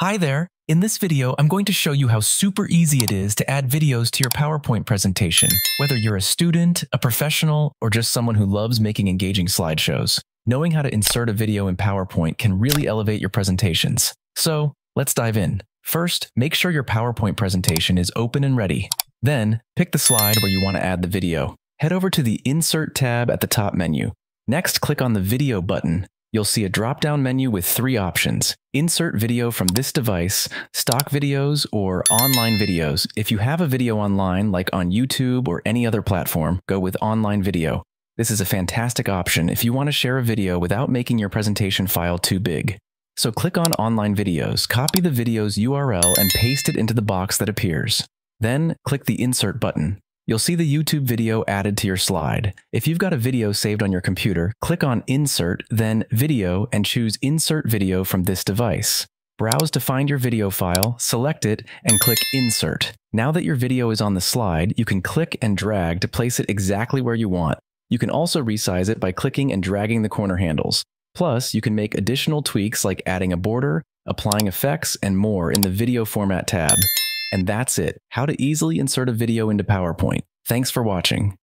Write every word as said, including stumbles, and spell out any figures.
Hi there! In this video, I'm going to show you how super easy it is to add videos to your PowerPoint presentation, whether you're a student, a professional, or just someone who loves making engaging slideshows. Knowing how to insert a video in PowerPoint can really elevate your presentations. So, let's dive in. First, make sure your PowerPoint presentation is open and ready. Then, pick the slide where you want to add the video. Head over to the Insert tab at the top menu. Next, click on the Video button. You'll see a drop-down menu with three options. Insert video from this device, stock videos, or online videos. If you have a video online, like on YouTube or any other platform, go with online video. This is a fantastic option if you want to share a video without making your presentation file too big. So click on online videos, copy the video's U R L, and paste it into the box that appears. Then click the Insert button. You'll see the YouTube video added to your slide. If you've got a video saved on your computer, click on Insert, then Video, and choose Insert Video from this device. Browse to find your video file, select it, and click Insert. Now that your video is on the slide, you can click and drag to place it exactly where you want. You can also resize it by clicking and dragging the corner handles. Plus, you can make additional tweaks like adding a border, applying effects, and more in the Video Format tab. And that's it, how to easily insert a video into PowerPoint. Thanks for watching.